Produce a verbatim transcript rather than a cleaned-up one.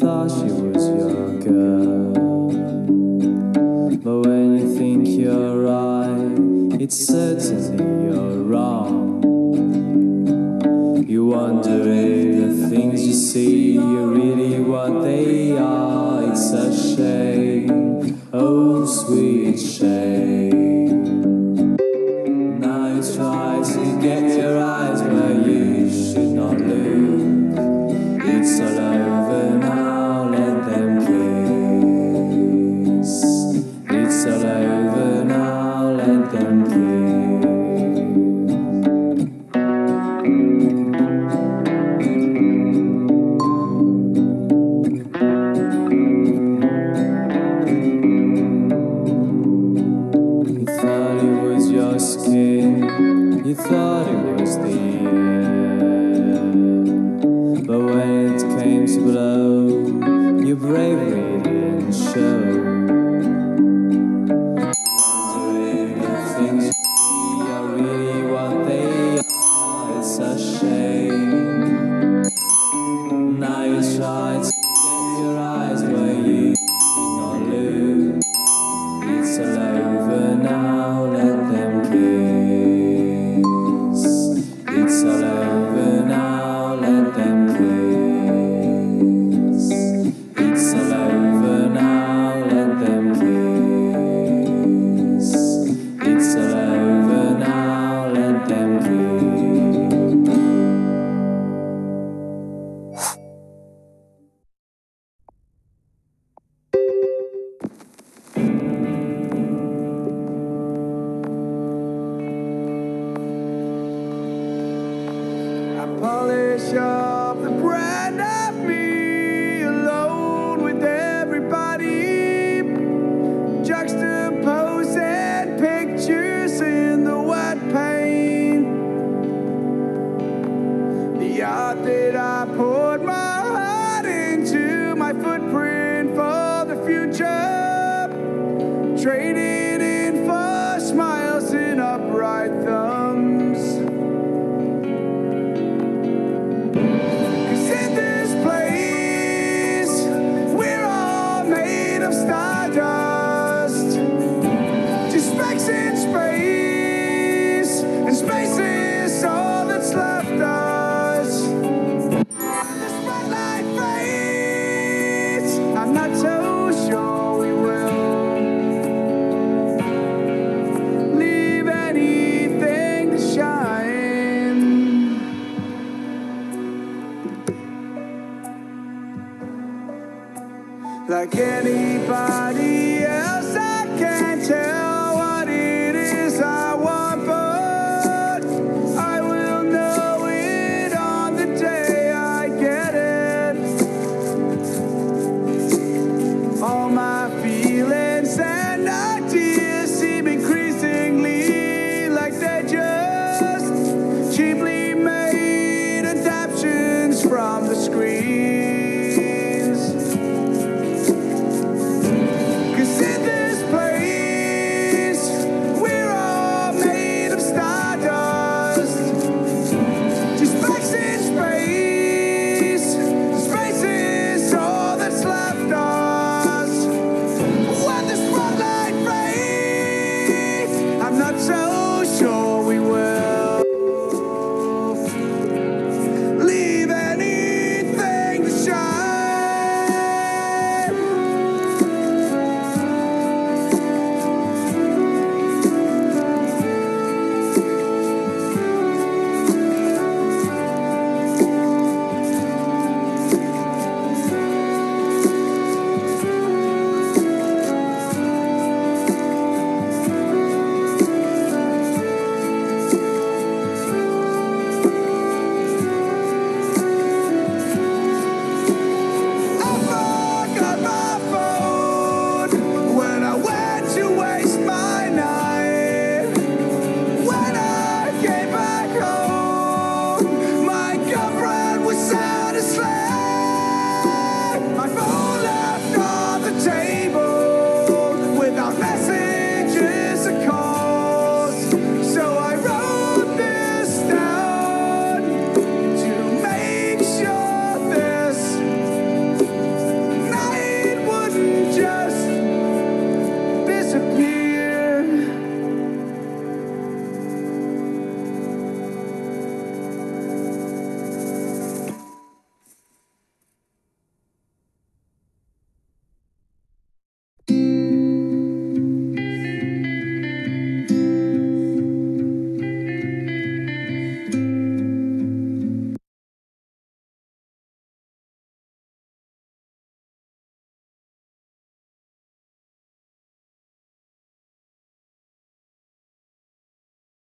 thought she was your girl. But when you think you're right, it's certainly you're wrong. You wonder if the things you see are really what they are. It's a shame, oh sweet shame. Now you try to get your eyes where you should not look. It's all over now, let them kiss. It's all over now, let them kiss. Skin, you thought it was the air, but when it came to blow, your bravery didn't show. Wondering if things you see are really what they are, it's a shame. Now you try to get your eyes where you did not look. It's all over now, let them. It's all over now, let them kiss. It's all over now, let them kiss. It's all over now, let them kiss. Polish up the brand of me, alone with everybody, juxtaposing pictures in the white paint. The art that I poured my heart into, my footprint for the future, traded in for smiles and upright thumbs. Like anybody else, I can't tell what it is I want, but I will know it on the day I get it. All my feelings and ideas seem increasingly like they're just cheaply made adaptations from the screen. So